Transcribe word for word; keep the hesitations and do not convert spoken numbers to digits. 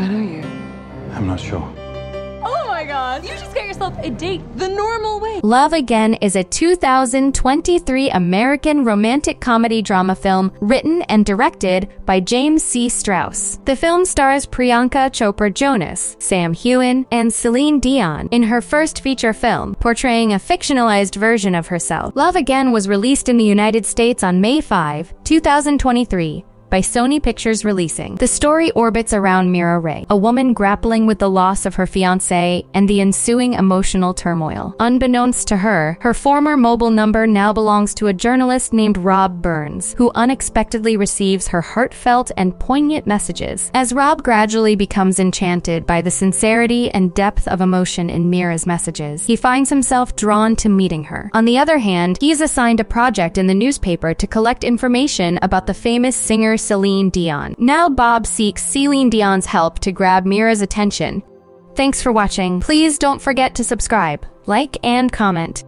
I know you? I'm not sure. Oh my God, you just got yourself a date the normal way. Love Again is a two thousand twenty-three American romantic comedy drama film written and directed by James C. Strouse. The film stars Priyanka Chopra Jonas, Sam Heughan, and Celine Dion in her first feature film, portraying a fictionalized version of herself. Love Again was released in the United States on May fifth, two thousand twenty-three. By Sony Pictures Releasing. The story orbits around Mira Ray, a woman grappling with the loss of her fiancé and the ensuing emotional turmoil. Unbeknownst to her, her former mobile number now belongs to a journalist named Rob Burns, who unexpectedly receives her heartfelt and poignant messages. As Rob gradually becomes enchanted by the sincerity and depth of emotion in Mira's messages, he finds himself drawn to meeting her. On the other hand, he is assigned a project in the newspaper to collect information about the famous singer Celine Dion. Now Bob seeks Celine Dion's help to grab Mira's attention. Thanks for watching. Please don't forget to subscribe, like, and comment.